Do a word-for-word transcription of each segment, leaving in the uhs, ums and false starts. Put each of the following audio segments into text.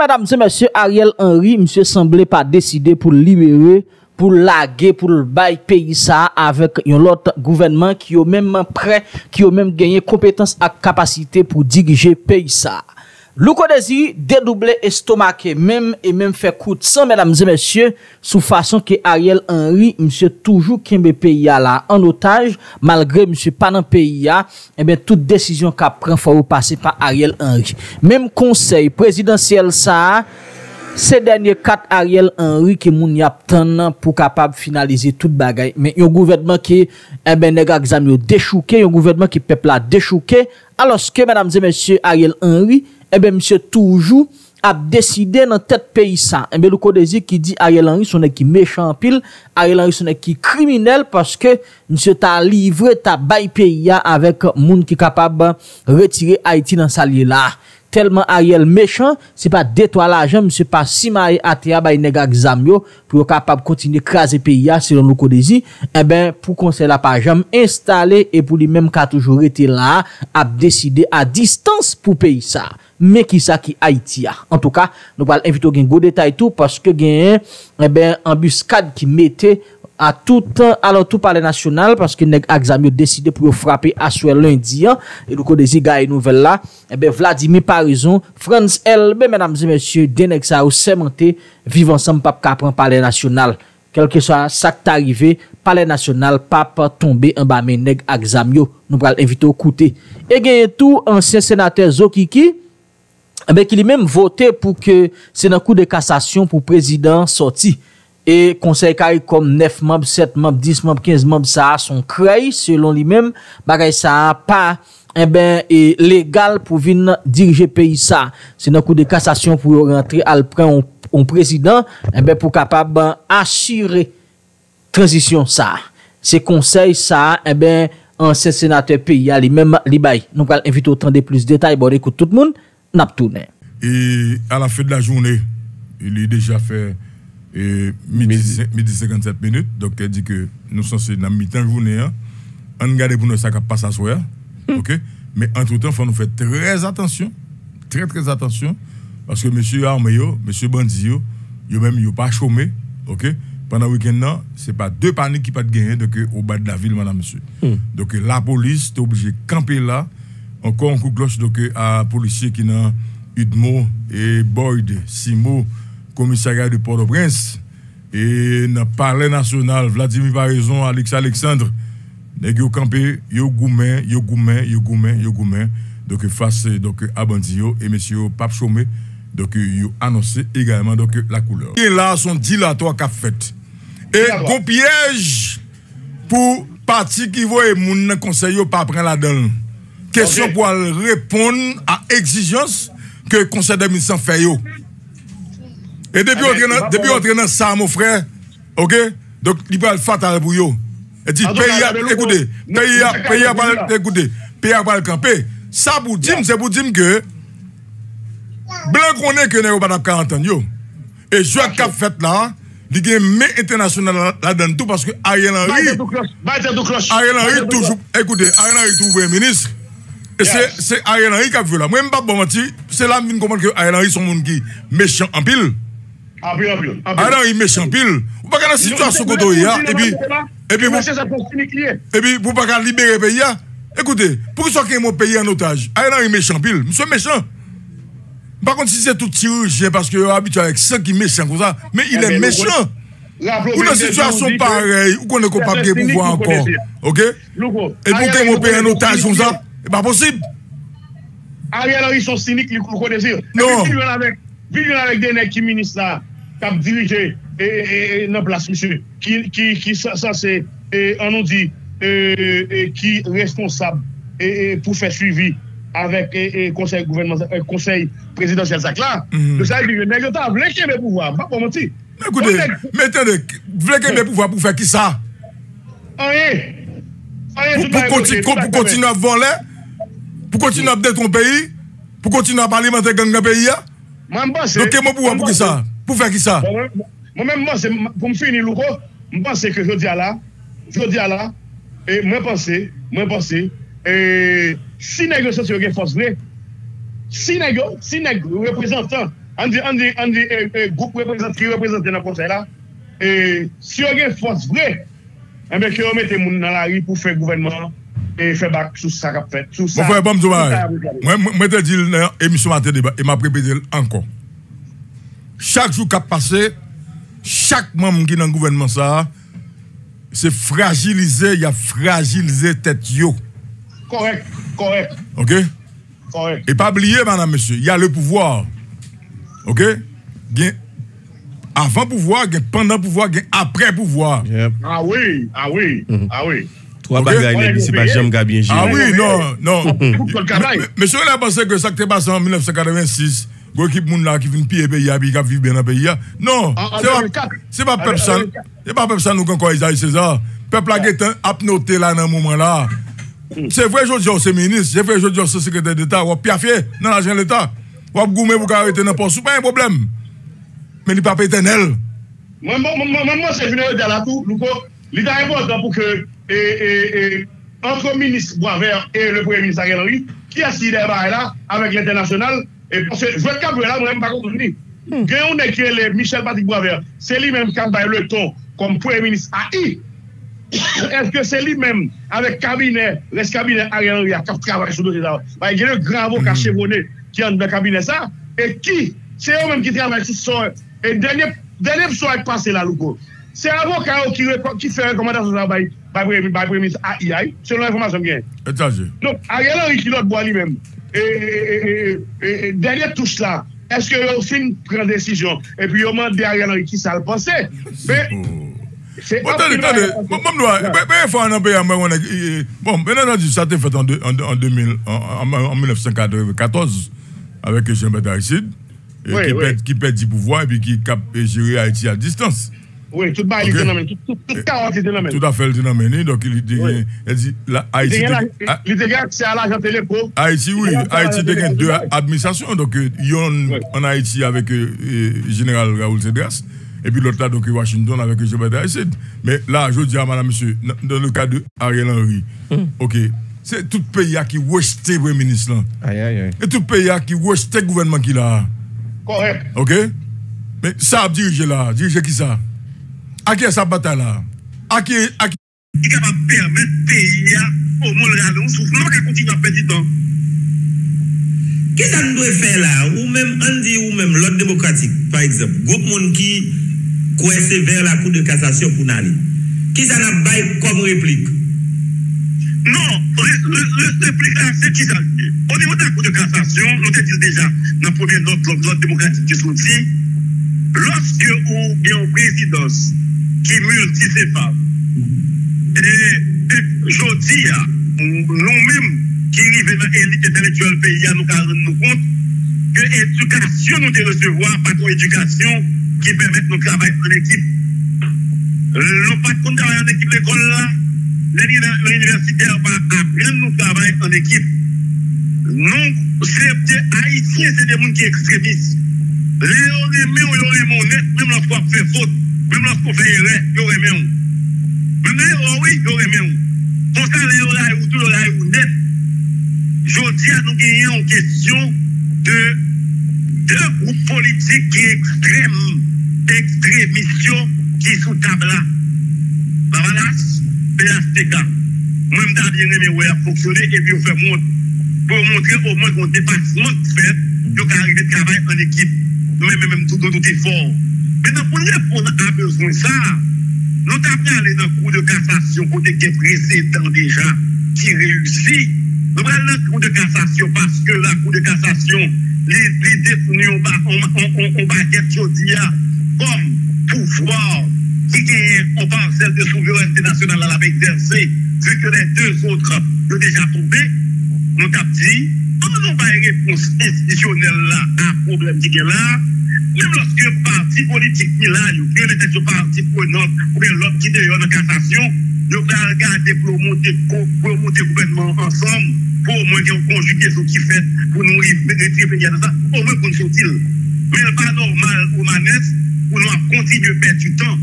mesdames et messieurs, Ariel Henry, monsieur semblait pas décidé pour libérer, pour laguer, pour le bail pays ça avec un autre gouvernement qui est même prêt, qui a même gagné compétence et capacité pour diriger pays ça. Louko Désir dédoublé estomaqué même et même fait coup de sang, mesdames et messieurs, sous façon que Ariel Henry, monsieur toujours kembe pays là en otage, malgré monsieur pas dans pays là, et bien toute décision qu'a prend faut passer par Ariel Henry. Même conseil présidentiel ça, ces derniers quatre Ariel Henry qui moun y aptan pour capable finaliser toute bagaille. Mais un gouvernement qui eh ben nèg examen déchouqué, un gouvernement qui peuple a déchouqué, alors que mesdames et messieurs Ariel Henry, eh bien, monsieur, toujours, a décidé dans tête pays ça. Eh bien, le Codésir qui dit Ariel Henry, son équipe méchant pile, Ariel Henry, son équipe criminel, parce que, monsieur, t'a livré, t'a bail pays avec moun qui capable de retirer Haïti dans sa lié là. Tellement Ariel méchant, c'est pas détoile l'argent, monsieur, pas si maïe à théa, baï nega examio, pour capable continuer de craser pays selon le Codésir. Eh bien, pour conseil la pas jamais installé, et pour lui-même qu'a toujours été là, a décidé à distance pour pays ça. Mais qui ça qui Haïti a. En tout cas, nous allons inviter un gros détail tout parce que gagne eh ben embuscade qui mettait à tout alors tout par les national parce que nèg examio décidé pour frapper à soir lundi hein, et le Codésir gagne nouvelle là eh ben Vladimir Parison, France L B mesdames et messieurs des nèg ça ou sémenté vivre ensemble pape capran par les national. Quel que soit ça qui arrivé, palais national, pape tombé en bas mais nèg examio nous allons inviter au côté. Et gagne tout ancien sénateur Zo Kiki eh bien, qu'il ait même voté pour que c'est un coup de cassation pour président sorti. Et conseil carré comme neuf membres, sept membres, dix membres, quinze membres, ça sont créés, selon lui-même, bagay ça pas, eh ben, et légal pour venir diriger pays ça. C'est un coup de cassation pour rentrer à le prendre en président, eh ben, pour capable assurer transition ça. C'est conseil ça, eh ben, ancien sénateur pays, les mêmes, les bails. Nous allons inviter autant de plus de détails, bon, écoute tout le monde. Et à la fin de la journée, il est déjà fait eh, midi cinquante-sept minutes. Donc, elle dit que nous sommes dans la mi-temps journée. Hein, on regarde pour nous ça qui passe à soir. Okay? Mais entre-temps, il faut nous faire très attention. Très, très attention. Parce que M. Armeyo, M. Bandio, eux-mêmes, ils n'ont pas chômé. Okay? Pendant le week-end, ce n'est pas deux paniques qui ne peuvent pas gagner donc, au bas de la ville, madame, monsieur. Mm. Donc, la police, tu es obligé de camper là. Encore un coup de cloche à policiers qui n'ont Udmo et Boyd, Simo, commissariat de Port-au-Prince, et dans le palais national, Vladimir Parison, Alex Alexandre, ils ont campé, ils ont goumé, ils ont goumé, ils ont goumé, ils ont goumé, donc face donc, à Bandio et M. Pape Chomé, donc ils ont annoncé également donc, la couleur. Et là, son dilatoire qu'a fait. Et gros piège pour parti qui voit les conseil pas prendre la donne. Question okay. Pour répondre à exigence que le conseil d'administration fait. Et depuis on traîne ça, mon frère, ok? Donc, il va le fatal pour vous. Et dit, pays, écoutez, pays, pays, écoutez, pays, va le camper. Ça pour dire, c'est pour dire que blanc qu'on est que nous n'avons pas quarante ans. Et je vais cap fait là. Il y a une main internationale là-dedans tout parce que Ariel Henry. Ariel Henry toujours. Écoutez, Ariel Henry toujours ministre. C'est Ariel Henry qui a vu là. Moi, je ne pas mentir. C'est là que je comprends que Ariel Henry sont des gens méchants en pile. Ariel Henry méchant en pile. Vous ne pouvez pas dans la situation que vous avez. Et puis, et puis, vous ne pouvez pas libérer le pays. Écoutez, pourquoi est-ce que mon pays en otage? Ariel Henry méchant en pile. Monsieur méchant. Par contre, si c'est tout chirurgien, parce que vous habitué avec ça qui est méchant comme ça, mais il est méchant. Pour une situation pareille, vous ne pouvez pas pouvoir encore. Ok? Et pour que mon pays en otage comme ça, c'est pas possible. Ariel Henry sont cyniques, vous connaissez. Non. Vivons avec des nègres qui ministres là, qui dirigent et dans place, monsieur. Qui, ça, c'est, on nous dit, qui est responsable pour faire suivi avec le conseil gouvernemental, conseil présidentiel, ça là. Le ça, il y a des nègres qui ont le pouvoir. Pas pour mentir. Écoutez, mais attendez, vous avez le pouvoir pour faire qui ça? Rien. Pour continuer à voler? Pour continuer à détruire ton pays, pour continuer à alimenter le pays. Donc, comment pouvoir pour ça? Pour faire qui ça? Moi-même, pour me finir, je pense que je dis à là, je dis à là, et moi, je pense, moi, je pense, et si les négociations sont forcés, si les représentants on dit un groupe qui représente dans le conseil là, et si on a une force vraie, on met les gens dans la rue pour faire gouvernement et faire bac sur ça qu'a fait. Mon frère, bon, moi, je te dis dans l'émission matin débat, et m'a répété encore. Chaque jour qui a passé, chaque membre qui est dans le gouvernement, ça, c'est fragilisé, il y a fragilisé tête yo. Correct, correct. OK? Correct. Et pas oublier, madame, monsieur, il y a le pouvoir. OK? Gen, avant pouvoir, gen, pendant pouvoir, gen, après pouvoir. Yep. Ah oui, ah oui, mm-hmm. ah oui. Trois bagailles, c'est pas jamais Gabien. Ah oui, non, non. Monsieur, on a pensé que ça qui est passé en mille neuf cent quatre-vingt-six. Gros équipe moun là qui vient piller pays, puis qui vivent bien dans pays. Non, c'est pas peuple ça. C'est pas peuple ça nous encore Isaïe César. Peuple là qui est apnoté là dans moment là. C'est vrai aujourd'hui c'est ministre, c'est vrai aujourd'hui c'est secrétaire d'État, ou piafé dans l'argent de l'État. Ou goumé pour arrêter n'importe où, pas un problème. Mais il pas éternel. Moi moi moi c'est venu de la tout, Louko, il est important pour que et entre ministre Boisvert et le premier ministre Ariel Henry qui a signé là avec l'international. Et parce que je veux dire, là, je ne pas compris. Quand on est qui est Michel Patrick Boisvert, c'est lui-même qui a pris le ton comme Premier ministre A I. Est-ce que c'est lui-même, avec cabinet, les cabinets Ariel Henry, qui travaille sur le dossier là? Il y a un grand avocat chevronné qui est dans le cabinet ça, et qui, c'est eux-mêmes qui travaillent sur ça. Et dernier soir qui est passé là, Louko, c'est l'avocat qui fait recommandation par le Premier ministre A I, selon l'information qu'il y a. Donc, Ariel Henry qui l'a boit lui-même. Et, et, et, et derrière tout cela, est-ce que aussi une grande décision? Et puis, on m'a dit à Ariel Henry qui ça le pensait. Mais. C'est pas. Attendez, attendez. Il faut en appeler à moi. Bon, maintenant, ça a été fait en mille neuf cent quatre-vingt-quatorze avec Jean-Bertrand Aristide, qui perd du pouvoir et puis qui a géré Haïti à distance. Oui, tout le monde est tout carotte est dans tout à fait le domaine. Donc, il dit Haïti. Il a accès à l'argent téléco. Haïti, oui. Haïti, il y a deux administrations. Donc, il y a en Haïti avec le général Raoul Cédras. Et puis l'autre là, donc Washington avec Jean-Bertrand Aristide. Mais là, je dis à madame, monsieur, dans le cas de Ariel Henry, OK, c'est tout pays qui rejeté le Premier ministre. Et tout pays qui rejeté le gouvernement qu'il a. Correct. OK? Mais ça a dirigé là. Dirigé qui ça? À qui est sa bataille là? À qui est capable de permettre le pays au monde réel? On souffre, non, qu'on continue à perdre du temps. Qu'est-ce qu'on doit faire là? Ou même, on dit, ou même l'ordre démocratique, par exemple, groupe monde qui coince vers la Cour de cassation pour n'aller. Qu'est-ce qu'on a bail comme réplique? Non, le réplique là, c'est qui ça? Au niveau de la Cour de cassation, nous te disons déjà, dans le premier ordre, l'ordre démocratique qui sortit, lorsque on est en présidence, qui multicéphale. Et je dis, nous-mêmes qui arrivons dans l'élite intellectuelle pays, nous rendons compte que l'éducation nous devons recevoir, pas trop éducation qui permet de travailler en équipe. Nous pas de travailler en équipe, l'école là, l'université va apprendre nous travailler en équipe. Nous, c'est des Haïtiens, c'est des gens qui sont extrémistes. Les reméons, les reméons, même lorsqu'on fait faute. Même lorsqu'on fait erreur, il y aurait même. Même les oui, il y aurait même. Pour ça, les oreilles ou tout l'oreille ou net, je dis à nous gagner en question de deux groupes politiques qui extrêmes, extrémistes, qui sont table là. Bavalas, P H T K. Moi, je suis bien aimé, ouais, à fonctionner et puis on fait montre. Pour montrer au moins qu'on dépasse notre fait, qu'on arrive à travailler en équipe. Même, même, tout, tout, tout est fort. Maintenant, pour répondre à besoin de ça, nous devons aller dans le cours de cassation, côté qui est précédent déjà, qui réussit. Nous allons dans le cours de cassation parce que la cour de cassation, les détenus ont baguette Jodia comme pouvoir qui est en parcelle de souveraineté nationale à la exercer, vu que les deux autres ont déjà tombé. Nous avons dit, on n'a pas une réponse institutionnelle là à un problème qui est là. Même lorsque le parti politique est là, il y a des partis prenants, ou bien l'autre qui est dans la cassation, il y a regarder pour monter le gouvernement ensemble, pour au moins conjuguer ce qui fait, pour nous rétribuer ça, au moins qu'on sortir. Mais ce n'est pas normal ou manesse, pour nous continuer à perdre du temps.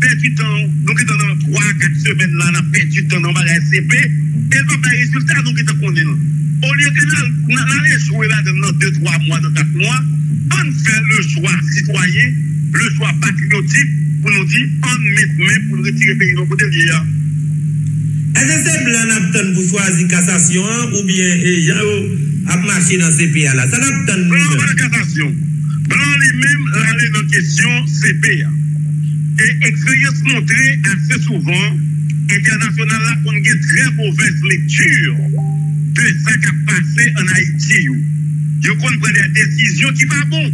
Perdre du temps, nous sommes dans trois à quatre semaines là, on a perdu du temps dans la S C P, et le peuple a résultat, nous sommes dans le. Au lieu que nous allons échouer là dans deux à trois mois, dans quatre mois, on fait le choix citoyen, le choix patriotique, pour nous dire, on met même pour nous retirer le pays de côté de l'I A. Est-ce que c'est blanc pour choisir cassation ou bien il a marché dans C P A là? Ça n'attend pas cassation. Blanc lui-même aller dans question C P A. Et expérience montrée assez souvent, international là, on a une très mauvaise lecture de ce qui a passé en Haïti. Ils ont pris des décisions qui ne sont pas bonnes. Et on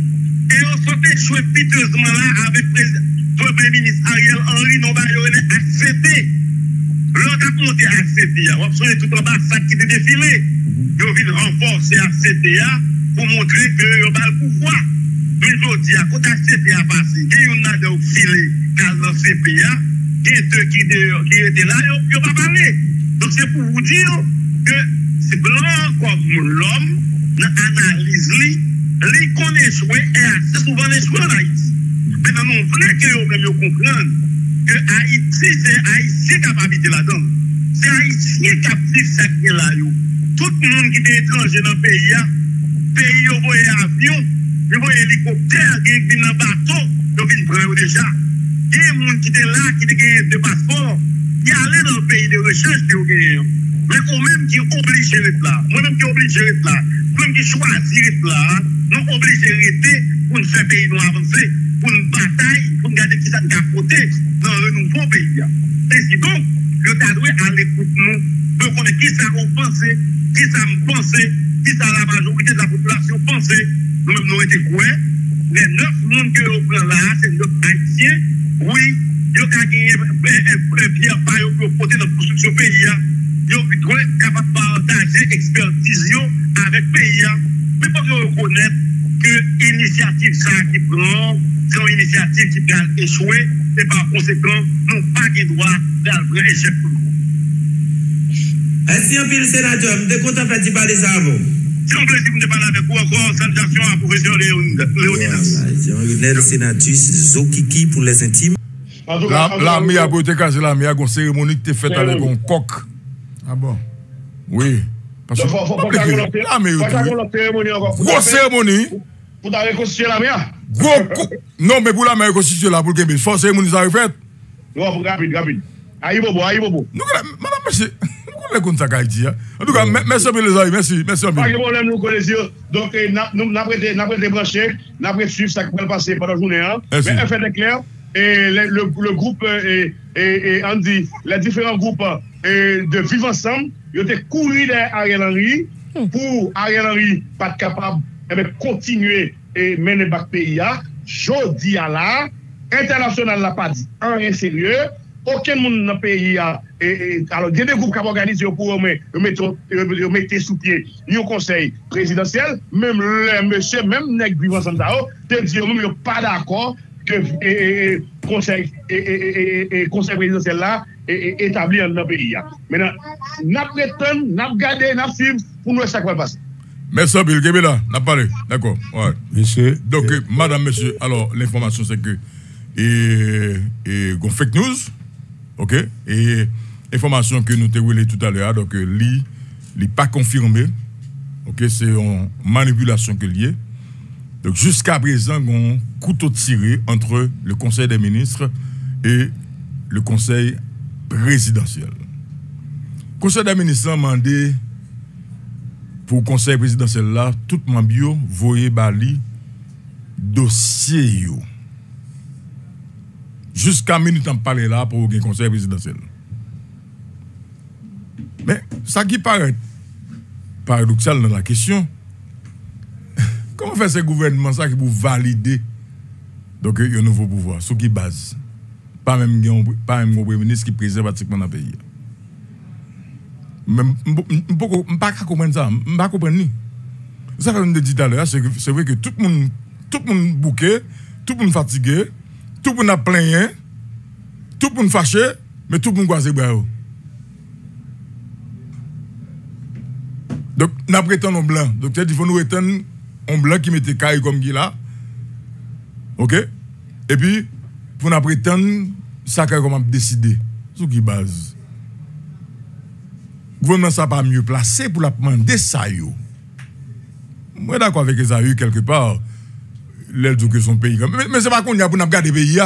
s'est échoué piteusement là avec le Premier ministre Ariel Henry, non, bah, il a accepté. L'autre a monté à C T A. On a besoin de tout le massacre qui était défilé. Ils ont vu renforcer à C T A pour montrer qu'ils ont le pouvoir. Mais aujourd'hui, quand la C P A passe, il y en a des auxiliaires dans la C P A, il y a deux qui étaient là, ils ne peuvent pas parler. Donc c'est pour vous dire que c'est blanc comme l'homme, dans l'analyse, les qu'on échoue et assez souvent échoué en Haïti. Maintenant, on voulait que vous compreniez que Haïti, c'est Haïtien qui a habité là-dedans. C'est Haïtien qui a vécu ça qui est là. Tout le monde qui est étranger dans le pays, pays où vous voyez avion, ils voient hélicoptère, ils viennent dans le bateau, ils viennent prendre déjà. Il y a des gens qui étaient là, qui ont des passeports, qui allaient dans le pays de recherche, qui ont gagné. Mais on même qui est obligé d'être là. Moi-même qui est obligé d'être là. Moi-même qui choisis d'être là. Nous sommes obligés d'être pour nous faire pays nous avancer, pour nous bataille, pour nous garder qui ça nous a côté dans le nouveau pays. Et si donc, je t'adouais à l'écoute nous, pour qu'on ait qui ça nous pense, qui ça me pense, qui ça la majorité de la population pense. Nous-mêmes, nous étions quoi? Les neuf mondes que nous prenons là, c'est neuf haïtiens. Oui, ils ont gagné un pierre par le côté de la construction pays. Ils ont été capables de partager l'expertise avec le pays. Mais il faut reconnaître que l'initiative qui prend, c'est une initiative qui a échoué et par conséquent, nous n'avons pas de droit d'avoir échec pour nous. Merci, le sénateur. Je suis content de parler de ça. C'est un plaisir de parler avec vous encore. Salutations à la professeure Léonidas. Léonidas Sénatus, Zo Kiki pour les intimes. L'armée a beau te cacher, l'armée a une cérémonie qui t'est faite avec un coq. Ah bon? Oui. Parce que l'armée a une cérémonie encore. Grosse cérémonie. Pour la reconstituer l'armée. Non, mais pour l'armée reconstituer la boule, il faut une cérémonie ça refait. Non, rapide, rapide. Aïe bobo, aïe bobo. Madame, monsieur. En tout cas, merci à les amis, merci, merci à vous. Pas de problème, nous connaissons. Donc, nous avons été branchés, nous avons suivi ça qui va passer pendant la journée. Mais un fait est clair, le groupe, et on dit, les différents groupes de Vivre Ensemble, ils ont été courus derrière Ariel Henry pour Ariel Henry pas capable de continuer et mener le pays. Jodi à la, international n'a pas dit un rien sérieux. Aucun monde dans le pays a. Alors, il y a des groupes qui ont organisé pour mettre sous pied le conseil présidentiel. Même le monsieur, même Nègre Vivant Santao, ils ne sont pas d'accord que le conseil présidentiel là est établi dans le pays. Maintenant, nous prétendons, nous gardons, nous suivons pour nous chaque fois passer. Merci, Bill Gébela. N'a parlé. D'accord. Monsieur. Donc, madame, monsieur, alors, l'information, c'est que. Et. Et. Fake news. OK? Et l'information que nous t'ai relée tout à l'heure, donc, li n'est pas confirmée. OK? C'est une manipulation que liée. Donc, jusqu'à présent, on couteau tiré entre le Conseil des ministres et le Conseil présidentiel. Le Conseil des ministres a demandé pour le Conseil présidentiel, là, tout le monde voyait Bali dossier. Jusqu'à minute en parler là pour le conseil présidentiel. Mais ça qui paraît paradoxal dans la question, comment fait ce gouvernement ça qui pour valider donc un nouveau pouvoir, sous qui base, pas même pas même premier ministre qui préside pratiquement dans le pays. Mais je ne pas comprendre ça, je ne pas comprendre. Ça qu'on dit tout à l'heure, c'est vrai que tout le monde, tout le monde bouqué, tout le monde fatigué. Tout pour nous plaindre, tout pour nous fâcher, mais tout pour nous croiser. Donc, nous prétendons blanc. Donc, il faut nous étendre un blanc qui mette caille comme qui là. OK? Et puis, pour nous prétendre, ça qu'on comme décider. Sur qui base? Le gouvernement n'est pas mieux placé pour la demander ça. Moi, d'accord avec les A U quelque part. l'aile dit que son pays. Mais, mais c'est pas qu'on y a pour nous garder le pays.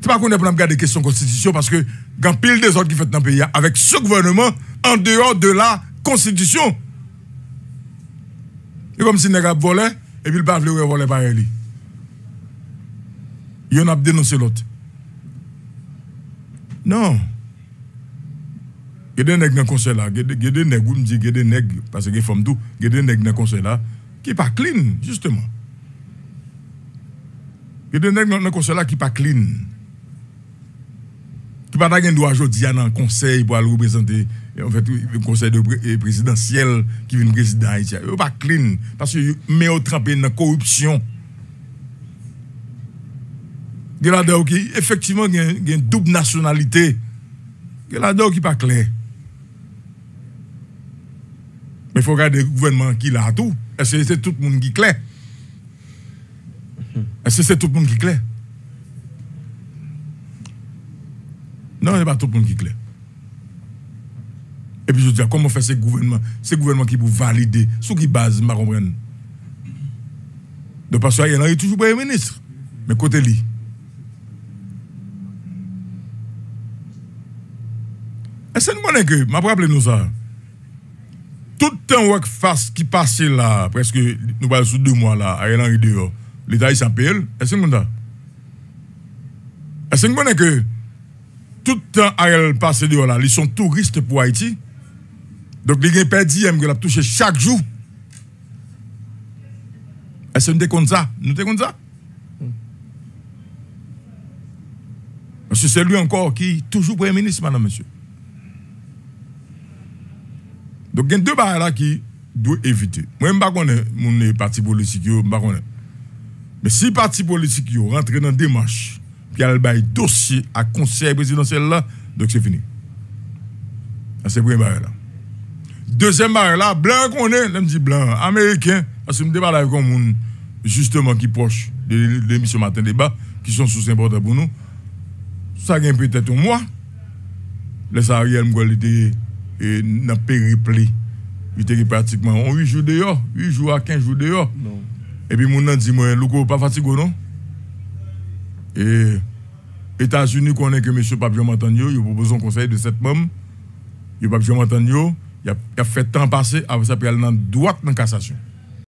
C'est pas qu'on y a pour nous garder la question de la Constitution, parce que il y a pile des autres qui fait dans le pays avec ce gouvernement en dehors de la Constitution. C'est comme si les gars volaient et puis le bas voulait voler par lui. Ils ont dénoncé l'autre. Non. Il y a des gens dans le conseil là, il y a des gens qui disent, des gens, parce que font tout, il y a des gens dans le conseil là qui ne sont pas clean, justement. Il y a des gens dans le conseil là qui ne sont pas clean. Qui ne sont pas droit aujourd'hui dans le conseil pour aller représenter en fait, le conseil présidentiel qui vient président Haïti. Ils ne sont pas clean, parce qu'ils sont trempés dans la corruption. Il y a des gens qui, effectivement, ont une double nationalité. Il y a des gens qui ne sont pas clairs. Mais il faut regarder le gouvernement qui a tout. Est-ce que c'est tout le monde qui est clair? Est-ce que c'est tout le monde qui est clair? Non, ce n'est pas tout le monde qui est clair. Et puis je dis, comment fait ce gouvernement? Ce gouvernement qui peut valider, sous qui base, je ne comprends pas. Donc, parce qu'il y a toujours premier ministre. Mais côté lui. Est-ce que nous connaissons que, je vais rappeler nous ça. Tout le temps qui passe là, presque, nous parlons sous deux mois là, Ariel Henry dehors, l'État il s'appelle, est-ce que nous connaissons? Est-ce que nous connaissons que tout le temps Ariel passe dehors là, ils sont touristes pour Haïti, donc les gens perdent dix mille que l'a touché chaque jour. Est-ce que nous connaissons ça? Nous connaissons ça? Parce que c'est lui encore qui est toujours premier ministre, madame, monsieur. Donc, il y a deux barres là qui doivent éviter. Moi, je ne connais pas mon parti politique, je ne connais pas. Mais si le parti politique rentre dans la démarche, puis il y a un dossier à conseil présidentiel là, donc c'est fini. C'est la première barre là. Deuxième barre là, blanc qu'on est, je me dis blanc, américain, parce que je me débat avec des justement qui proche de l'émission Matin Débat, qui sont sous important pour nous. Ça gagne peut-être un mois. Les Ariel m'golité. Et dans le périple, il était pratiquement huit jours dehors, huit jours à quinze jours dehors. Et puis, mon a dit, moi, Louko, pas fatigué, non? Et les États-Unis connaissent que M. Papillon Matanio, il propose un conseil de cette bombe. M. Papillon Matanio, il a fait temps passer, après ça, il a droit dans la cassation.